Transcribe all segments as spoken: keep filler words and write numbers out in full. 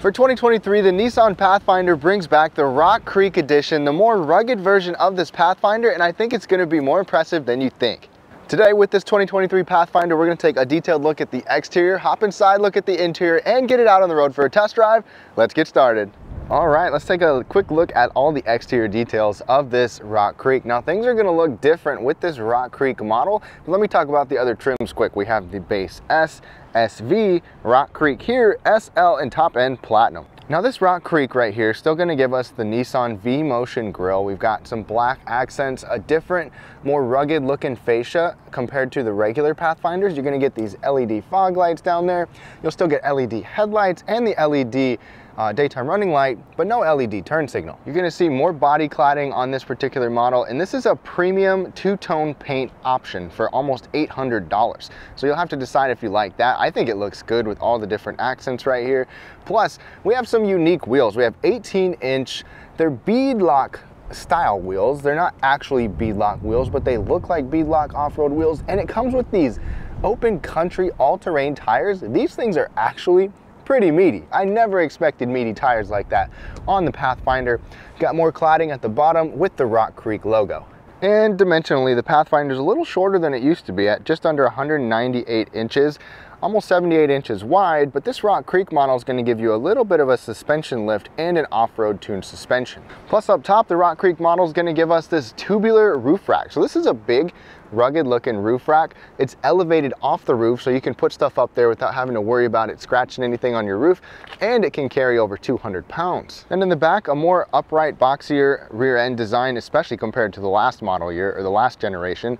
For twenty twenty-three, the Nissan Pathfinder brings back the Rock Creek edition, the more rugged version of this Pathfinder, and I think it's going to be more impressive than you think. Today with this twenty twenty-three Pathfinder, we're going to take a detailed look at the exterior, hop inside, look at the interior, and get it out on the road for a test drive. Let's get started. All right, let's take a quick look at all the exterior details of this Rock Creek. Now, things are gonna look different with this Rock Creek model. But let me talk about the other trims quick. We have the base S, S V, Rock Creek here, S L, and top end platinum. Now this Rock Creek right here is still gonna give us the Nissan V-Motion grille. We've got some black accents, a different, more rugged looking fascia compared to the regular Pathfinders. You're gonna get these L E D fog lights down there. You'll still get L E D headlights and the L E D Uh, daytime running light, but no L E D turn signal. You're gonna see more body cladding on this particular model, and this is a premium two-tone paint option for almost eight hundred dollars. So you'll have to decide if you like that. I think it looks good with all the different accents right here. Plus, we have some unique wheels. We have eighteen inch, they're beadlock style wheels. They're not actually beadlock wheels, but they look like beadlock off-road wheels, and it comes with these Open Country all-terrain tires. These things are actually pretty meaty. I never expected meaty tires like that on the Pathfinder. Got more cladding at the bottom with the Rock Creek logo. And dimensionally, the Pathfinder is a little shorter than it used to be at just under one hundred ninety-eight inches, almost seventy-eight inches wide, but this Rock Creek model is going to give you a little bit of a suspension lift and an off-road tuned suspension. Plus up top, the Rock Creek model is going to give us this tubular roof rack. So this is a big, rugged looking roof rack. It's elevated off the roof, so you can put stuff up there without having to worry about it scratching anything on your roof, and it can carry over two hundred pounds. And in the back, a more upright, boxier rear end design, especially compared to the last model year or the last generation.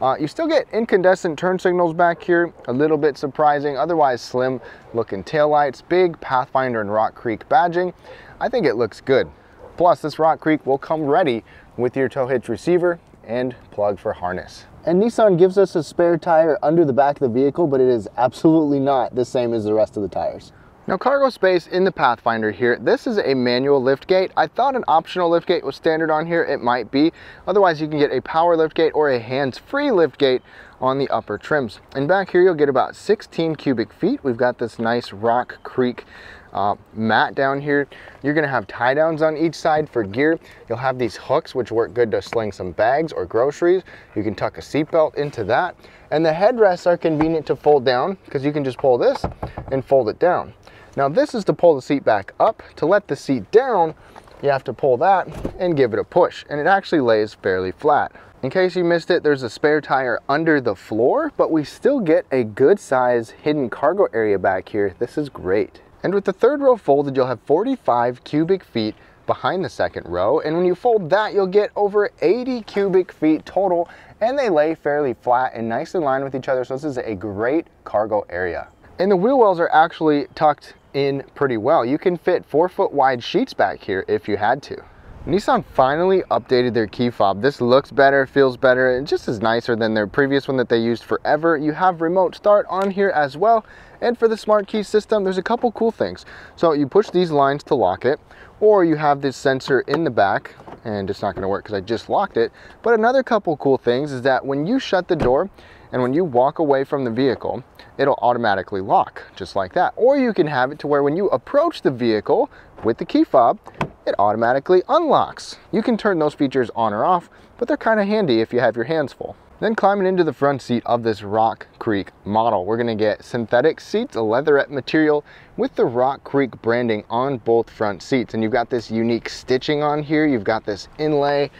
Uh, you still get incandescent turn signals back here, a little bit surprising, otherwise slim looking taillights, big Pathfinder and Rock Creek badging. I think it looks good. Plus, this Rock Creek will come ready with your tow hitch receiver and plug for harness. And Nissan gives us a spare tire under the back of the vehicle, but it is absolutely not the same as the rest of the tires. Now, cargo space in the Pathfinder here, this is a manual liftgate. I thought an optional liftgate was standard on here. It might be. Otherwise, you can get a power liftgate or a hands-free liftgate on the upper trims. And back here, you'll get about sixteen cubic feet. We've got this nice Rock Creek Uh, mat down here. You're gonna have tie downs on each side for gear. You'll have these hooks, which work good to sling some bags or groceries. You can tuck a seatbelt into that. And the headrests are convenient to fold down because you can just pull this and fold it down. Now this is to pull the seat back up. To let the seat down, you have to pull that and give it a push. And it actually lays fairly flat. In case you missed it, there's a spare tire under the floor, but we still get a good size hidden cargo area back here. This is great. And with the third row folded, you'll have forty-five cubic feet behind the second row. And when you fold that, you'll get over eighty cubic feet total. And they lay fairly flat and nice in line with each other. So this is a great cargo area. And the wheel wells are actually tucked in pretty well. You can fit four foot wide sheets back here if you had to. Nissan finally updated their key fob. This looks better, feels better, and just is nicer than their previous one that they used forever. You have remote start on here as well. And for the smart key system, there's a couple cool things. So you push these lines to lock it, or you have this sensor in the back, and it's not gonna work because I just locked it. But another couple cool things is that when you shut the door and when you walk away from the vehicle, it'll automatically lock, just like that. Or you can have it to where when you approach the vehicle with the key fob, it automatically unlocks. You can turn those features on or off, but they're kind of handy if you have your hands full. Then climbing into the front seat of this Rock Creek model, we're gonna get synthetic seats, a leatherette material with the Rock Creek branding on both front seats. And you've got this unique stitching on here. You've got this inlay,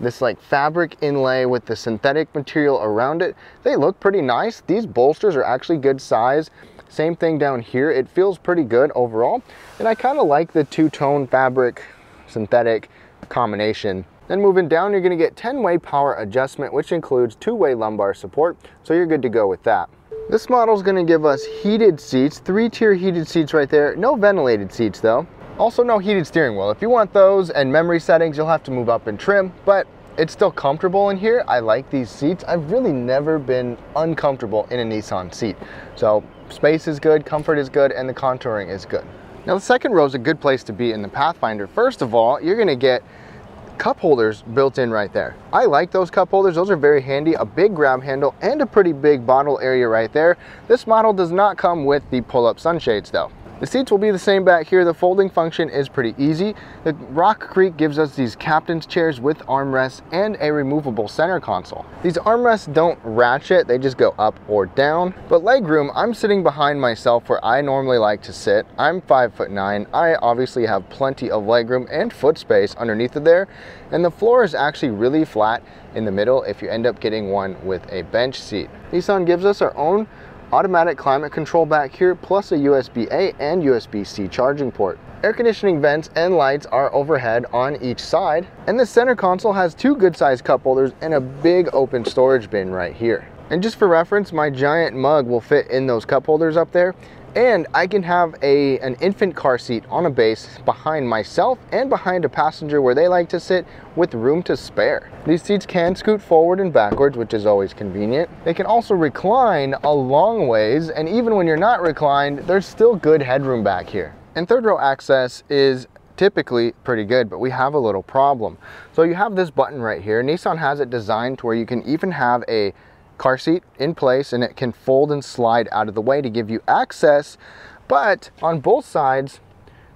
this like fabric inlay with the synthetic material around it. They look pretty nice. These bolsters are actually good size. Same thing down here. It feels pretty good overall. And I kind of like the two-tone fabric synthetic combination. Then moving down, you're gonna get ten-way power adjustment, which includes two-way lumbar support, so you're good to go with that. This model's gonna give us heated seats, three-tier heated seats right there. No ventilated seats though. Also no heated steering wheel. If you want those and memory settings, you'll have to move up and trim, but it's still comfortable in here. I like these seats. I've really never been uncomfortable in a Nissan seat. So space is good, comfort is good, and the contouring is good. Now the second row is a good place to be in the Pathfinder. First of all, you're gonna get cup holders built in right there. I like those cup holders. Those are very handy. A big grab handle and a pretty big bottle area right there. This model does not come with the pull-up sunshades though. The seats will be the same back here. The folding function is pretty easy. The Rock Creek gives us these captain's chairs with armrests and a removable center console. These armrests don't ratchet, they just go up or down. But legroom, I'm sitting behind myself where I normally like to sit. I'm five foot nine. I obviously have plenty of legroom and foot space underneath of there. And the floor is actually really flat in the middle if you end up getting one with a bench seat. Nissan gives us our own automatic climate control back here, plus a U S B A and U S B C charging port. Air conditioning vents and lights are overhead on each side, and the center console has two good-sized cup holders and a big open storage bin right here. And just for reference, my giant mug will fit in those cup holders up there, and I can have a, an infant car seat on a base behind myself and behind a passenger where they like to sit with room to spare. These seats can scoot forward and backwards, which is always convenient. They can also recline a long ways, and even when you're not reclined, there's still good headroom back here. And third row access is typically pretty good, but we have a little problem. So you have this button right here. Nissan has it designed to where you can even have a car seat in place and it can fold and slide out of the way to give you access, but on both sides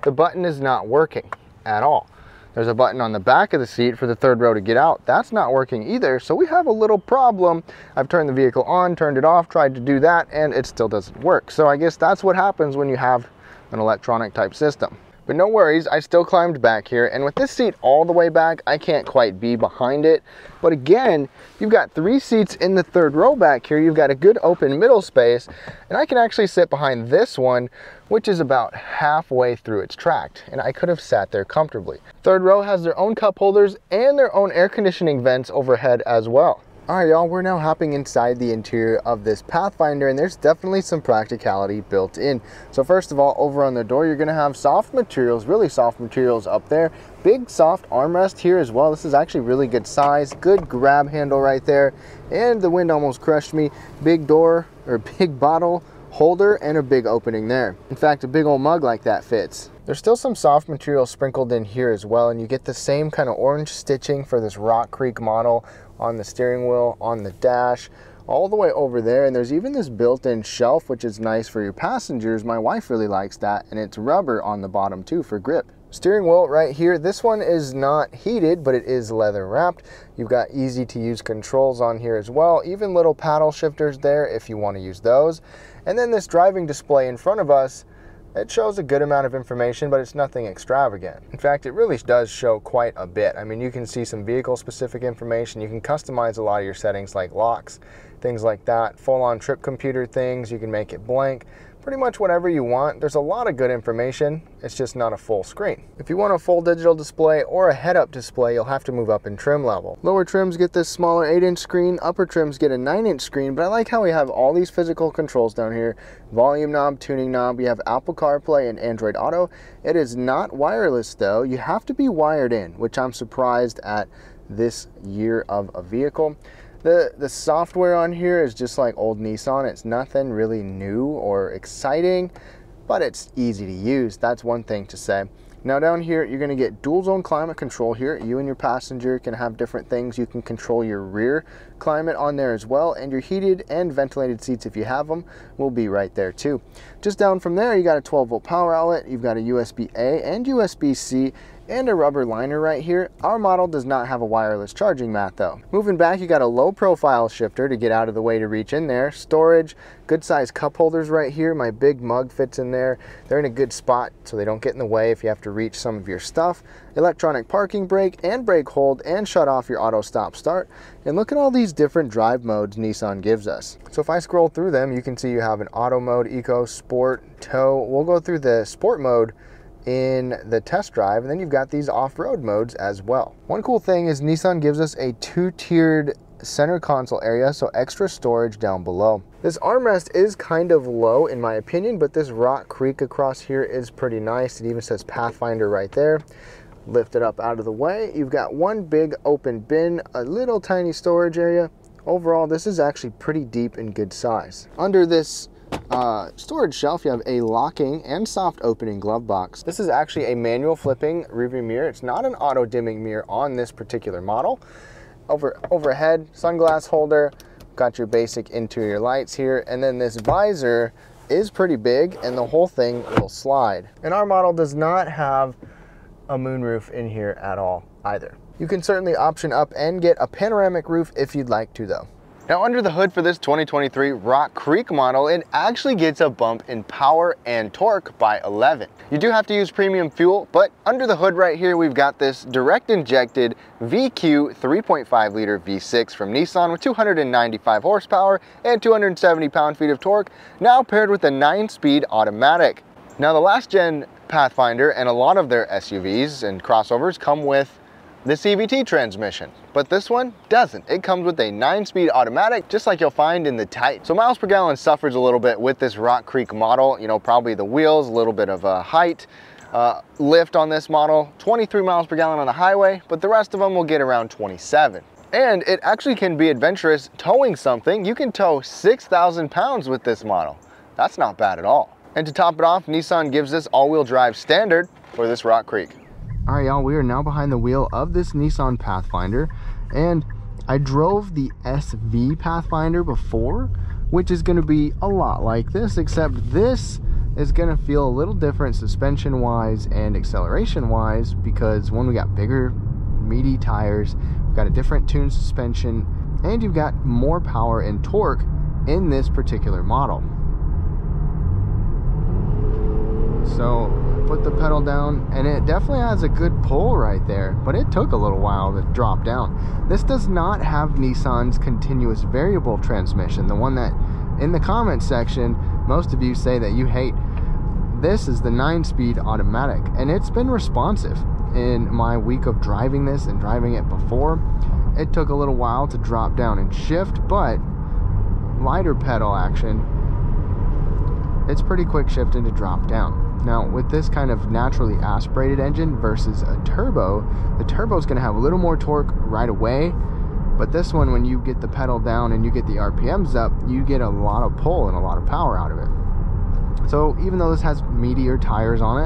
the button is not working at all. There's a button on the back of the seat for the third row to get out. That's not working either, so we have a little problem. I've turned the vehicle on, turned it off, tried to do that, and it still doesn't work. So I guess that's what happens when you have an electronic type system. But no worries, I still climbed back here, and with this seat all the way back, I can't quite be behind it. But again, you've got three seats in the third row back here. You've got a good open middle space, and I can actually sit behind this one, which is about halfway through its tract, and I could have sat there comfortably. Third row has their own cup holders and their own air conditioning vents overhead as well. All right, y'all, we're now hopping inside the interior of this Pathfinder, and there's definitely some practicality built in. So first of all, over on the door, you're gonna have soft materials, really soft materials up there. Big soft armrest here as well. This is actually really good size, good grab handle right there. And the wind almost crushed me. Big door, or big bottle holder, and a big opening there. In fact, a big old mug like that fits. There's still some soft material sprinkled in here as well, and you get the same kind of orange stitching for this Rock Creek model on the steering wheel, on the dash, all the way over there. And there's even this built-in shelf, which is nice for your passengers. My wife really likes that, and it's rubber on the bottom too for grip. Steering wheel right here. This one is not heated, but it is leather wrapped. You've got easy to use controls on here as well. Even little paddle shifters there if you want to use those. And then this driving display in front of us, it shows a good amount of information, but it's nothing extravagant. In fact, it really does show quite a bit. I mean, you can see some vehicle specific information. You can customize a lot of your settings like locks, things like that, full on trip computer things. You can make it blank. Pretty much whatever you want. There's a lot of good information. It's just not a full screen. If you want a full digital display or a head-up display, you'll have to move up in trim level. Lower trims get this smaller eight inch screen. Upper trims get a nine inch screen, but I like how we have all these physical controls down here. Volume knob, tuning knob. You have Apple CarPlay and Android Auto. It is not wireless though. You have to be wired in, which I'm surprised at this year of a vehicle. The, the software on here is just like old Nissan. It's nothing really new or exciting, but it's easy to use. That's one thing to say. Now down here, you're gonna get dual zone climate control here. You and your passenger can have different things. You can control your rear climate on there as well, and your heated and ventilated seats, if you have them, will be right there too. Just down from there, you got a twelve volt power outlet. You've got a U S B A and U S B C and a rubber liner right here. Our model does not have a wireless charging mat though. Moving back, you got a low profile shifter to get out of the way to reach in there. Storage, good sized cup holders right here. My big mug fits in there. They're in a good spot so they don't get in the way if you have to reach some of your stuff. Electronic parking brake and brake hold, and shut off your auto stop start. And look at all these different drive modes Nissan gives us. So if I scroll through them, you can see you have an auto mode, eco, sport, tow. We'll go through the sport mode in the test drive, and then you've got these off-road modes as well. One cool thing is Nissan gives us a two-tiered center console area, so extra storage down below. This armrest is kind of low in my opinion, but this Rock Creek across here is pretty nice. It even says Pathfinder right there. Lift it up out of the way. You've got one big open bin, a little tiny storage area. Overall, this is actually pretty deep and good size. Under this Uh, storage shelf, you have a locking and soft opening glove box. This is actually a manual flipping rearview mirror. It's not an auto dimming mirror on this particular model. Over overhead, sunglass holder, got your basic interior lights here, and then this visor is pretty big and the whole thing will slide. And our model does not have a moonroof in here at all either. You can certainly option up and get a panoramic roof if you'd like to though. Now under the hood for this twenty twenty-three Rock Creek model, it actually gets a bump in power and torque by eleven. You do have to use premium fuel, but under the hood right here, we've got this direct injected V Q three point five liter V six from Nissan with two hundred ninety-five horsepower and two hundred seventy pound-feet of torque, now paired with a nine-speed automatic. Now the last gen Pathfinder and a lot of their S U Vs and crossovers come with the C V T transmission, but this one doesn't. It comes with a nine-speed automatic, just like you'll find in the Titan. So miles per gallon suffers a little bit with this Rock Creek model, you know, probably the wheels, a little bit of a height, uh, lift on this model, twenty-three miles per gallon on the highway, but the rest of them will get around twenty-seven. And it actually can be adventurous towing something. You can tow six thousand pounds with this model. That's not bad at all. And to top it off, Nissan gives this all-wheel drive standard for this Rock Creek. All right, y'all, we are now behind the wheel of this Nissan Pathfinder, and I drove the S V Pathfinder before, which is going to be a lot like this, except this is going to feel a little different suspension-wise and acceleration-wise, because one, we got bigger, meaty tires, we've got a different tuned suspension, and you've got more power and torque in this particular model. So put the pedal down, and it definitely has a good pull right there, but it took a little while to drop down. This does not have Nissan's continuous variable transmission, the one that in the comment section most of you say that you hate. This is the nine-speed automatic, and it's been responsive. In my week of driving this and driving it before, it took a little while to drop down and shift, but lighter pedal action, it's pretty quick shift into drop down. Now, with this kind of naturally aspirated engine versus a turbo, the turbo is going to have a little more torque right away, but this one, when you get the pedal down and you get the R P Ms up, you get a lot of pull and a lot of power out of it. So even though this has meatier tires on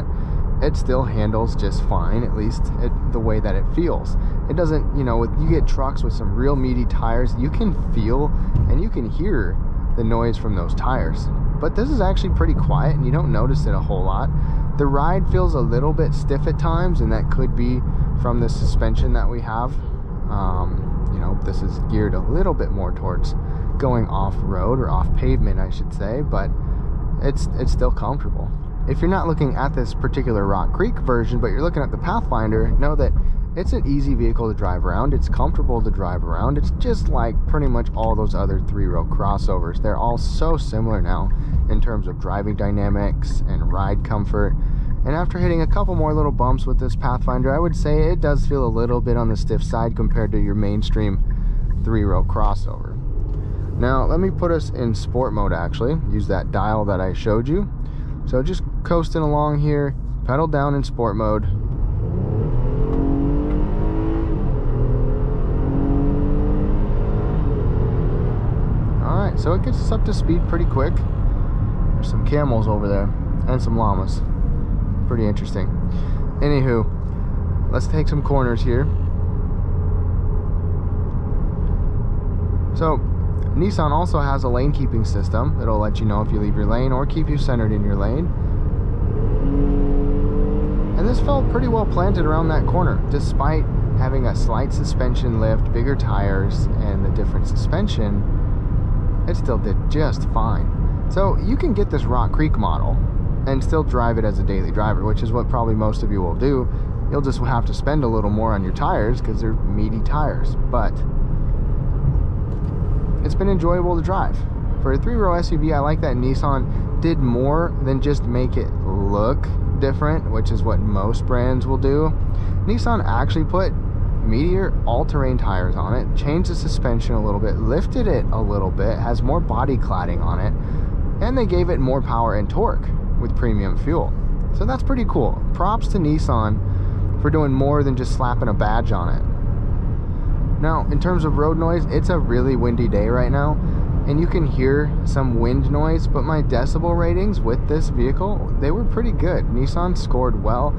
it, it still handles just fine, at least it, the way that it feels. It doesn't, you know, with, you get trucks with some real meaty tires, you can feel and you can hear the noise from those tires. But this is actually pretty quiet and you don't notice it a whole lot. The ride feels a little bit stiff at times, and that could be from the suspension that we have. Um, you know, this is geared a little bit more towards going off-road, or off-pavement I should say, but it's, it's still comfortable. If you're not looking at this particular Rock Creek version, but you're looking at the Pathfinder, know that it's an easy vehicle to drive around. It's comfortable to drive around. It's just like pretty much all those other three-row crossovers. They're all so similar now in terms of driving dynamics and ride comfort. And after hitting a couple more little bumps with this Pathfinder, I would say it does feel a little bit on the stiff side compared to your mainstream three-row crossover. Now, let me put us in sport mode, actually. Use that dial that I showed you. So just coasting along here, pedal down in sport mode. So it gets us up to speed pretty quick. There's some camels over there and some llamas. Pretty interesting. Anywho, let's take some corners here. So Nissan also has a lane keeping system that'll let you know if you leave your lane or keep you centered in your lane. And this felt pretty well planted around that corner, despite having a slight suspension lift, bigger tires, and the different suspension. It still did just fine. So you can get this Rock Creek model and still drive it as a daily driver, which is what probably most of you will do. You'll just have to spend a little more on your tires because they're meaty tires, but it's been enjoyable to drive. For a three-row S U V, I like that Nissan did more than just make it look different, which is what most brands will do. Nissan actually put meatier all-terrain tires on it, changed the suspension a little bit, lifted it a little bit, has more body cladding on it, and they gave it more power and torque with premium fuel. So that's pretty cool. Props to Nissan for doing more than just slapping a badge on it. Now, in terms of road noise, it's a really windy day right now, and you can hear some wind noise, but my decibel ratings with this vehicle, they were pretty good. Nissan scored well.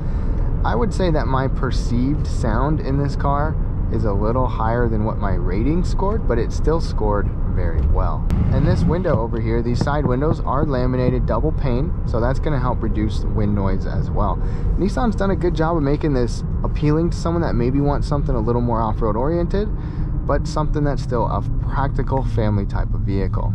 I would say that my perceived sound in this car is a little higher than what my rating scored, but it still scored very well. And this window over here, these side windows are laminated double pane, so that's going to help reduce wind noise as well. Nissan's done a good job of making this appealing to someone that maybe wants something a little more off-road oriented, but something that's still a practical family type of vehicle.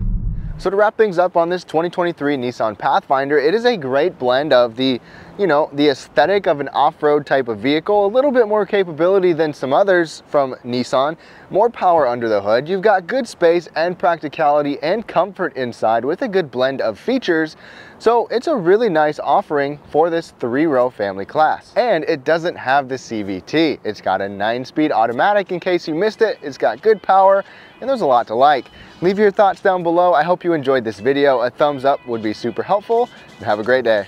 So to wrap things up on this twenty twenty-three Nissan Pathfinder, it is a great blend of the, you know, the aesthetic of an off-road type of vehicle, a little bit more capability than some others from Nissan, more power under the hood. You've got good space and practicality and comfort inside with a good blend of features. So it's a really nice offering for this three-row family class. And it doesn't have the C V T. It's got a nine-speed automatic in case you missed it. It's got good power and there's a lot to like. Leave your thoughts down below. I hope you enjoyed this video. A thumbs up would be super helpful and have a great day.